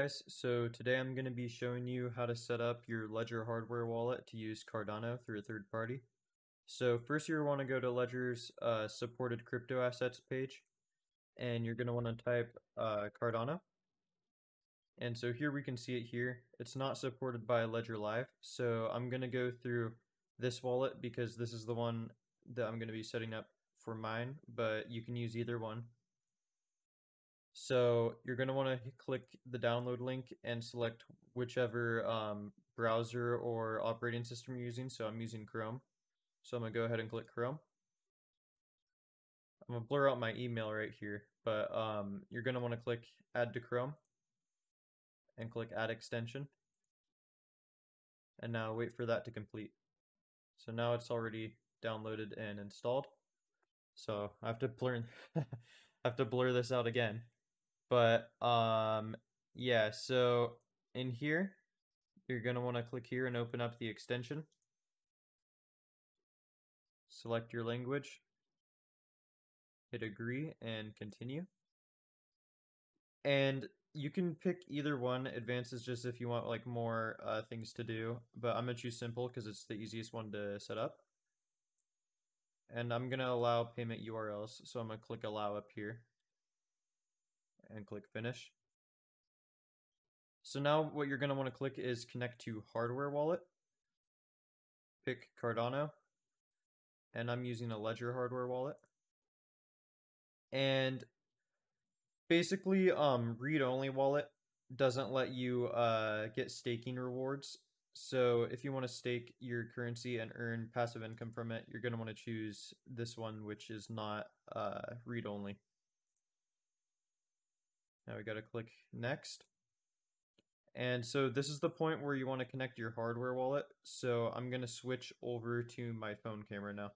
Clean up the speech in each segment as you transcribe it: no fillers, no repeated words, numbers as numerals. guys, so today I'm going to be showing you how to set up your Ledger hardware wallet to use Cardano through a third party. So first you're going to want to go to Ledger's supported crypto assets page, and you're going to want to type Cardano. And so here we can see it here. It's not supported by Ledger Live, so I'm going to go through this wallet because this is the one that I'm going to be setting up for mine, but you can use either one. So you're going to want to click the download link and select whichever browser or operating system you're using. So I'm using Chrome. So I'm going to go ahead and click Chrome. I'm going to blur out my email right here, but you're going to want to click Add to Chrome and click Add Extension. And now wait for that to complete. So now it's already downloaded and installed. So I have to blur, this out again. But yeah, so in here, you're going to want to click here and open up the extension. Select your language, hit agree and continue. And you can pick either one. Advanced is just if you want like more things to do, but I'm going to choose simple because it's the easiest one to set up. And I'm going to allow payment URLs, so I'm going to click allow up here and click finish. So now what you're going to want to click is connect to hardware wallet, pick Cardano, and I'm using a Ledger hardware wallet. And basically read-only wallet doesn't let you get staking rewards. So if you want to stake your currency and earn passive income from it, you're going to want to choose this one, which is not read-only. Now we got to click next. And so this is the point where you want to connect your hardware wallet. So I'm going to switch over to my phone camera now.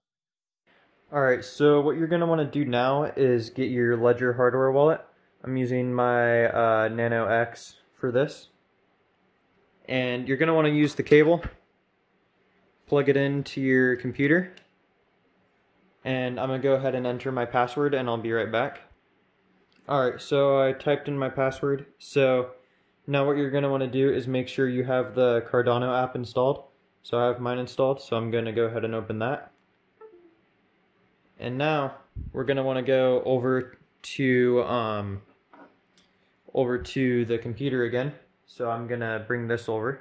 All right, so what you're going to want to do now is get your Ledger hardware wallet. I'm using my Nano X for this. And you're going to want to use the cable, plug it into your computer, and I'm going to go ahead and enter my password and I'll be right back. Alright, so I typed in my password. So now what you're going to want to do is make sure you have the Cardano app installed. So I have mine installed, so I'm going to go ahead and open that. And now we're going to want to go over to the computer again. So I'm going to bring this over.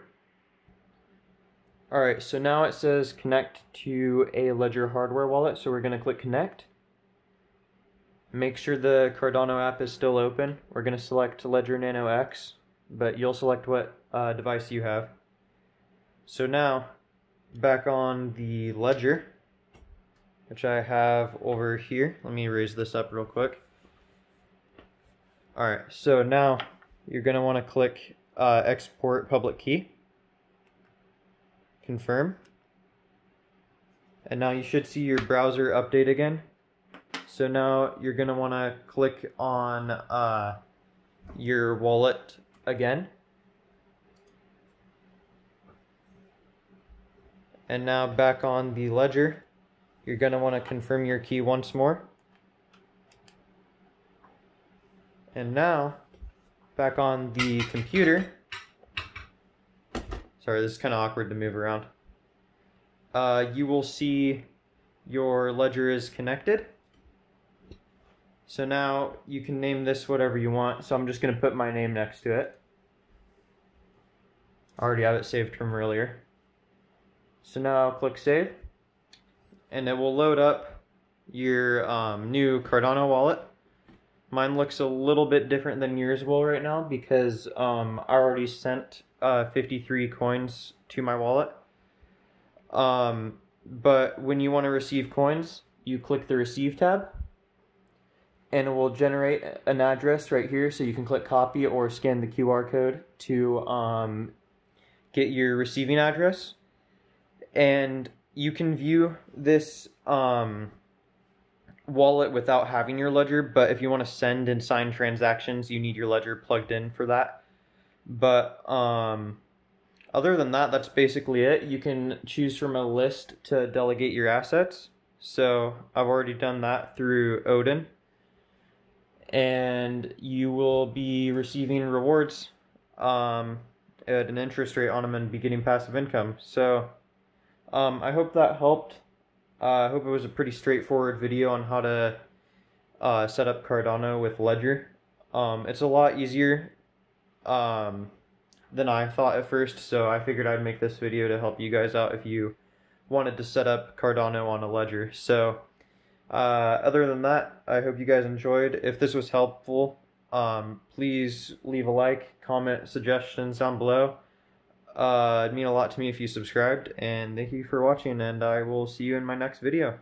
Alright, so now it says connect to a Ledger hardware wallet. So we're going to click connect. Make sure the Cardano app is still open. We're going to select Ledger Nano X, but you'll select what device you have. So now, back on the Ledger, which I have over here. Let me raise this up real quick. Alright, so now you're going to want to click export public key, confirm, and now you should see your browser update again. So now you're going to want to click on your wallet again, and now back on the Ledger you're going to want to confirm your key once more, and now back on the computer. Sorry, this is kind of awkward to move around. You will see your Ledger is connected. So now you can name this whatever you want. So I'm just going to put my name next to it. I already have it saved from earlier. So now I'll click save. And it will load up your new Cardano wallet. Mine looks a little bit different than yours will right now because I already sent 53 coins to my wallet. But when you want to receive coins, you click the Receive tab, and it will generate an address right here, so you can click copy or scan the QR code to get your receiving address. And you can view this wallet without having your Ledger, but if you want to send and sign transactions, you need your Ledger plugged in for that. But other than that, that's basically it. You can choose from a list to delegate your assets. So I've already done that through Odin. And you will be receiving rewards at an interest rate on them and be getting passive income. So I hope that helped. I hope it was a pretty straightforward video on how to set up Cardano with Ledger. It's a lot easier than I thought at first, so I figured I'd make this video to help you guys out if you wanted to set up Cardano on a Ledger. So other than that, I hope you guys enjoyed. If this was helpful, please leave a like, comment, suggestions down below. It'd mean a lot to me if you subscribed, and thank you for watching, and I will see you in my next video.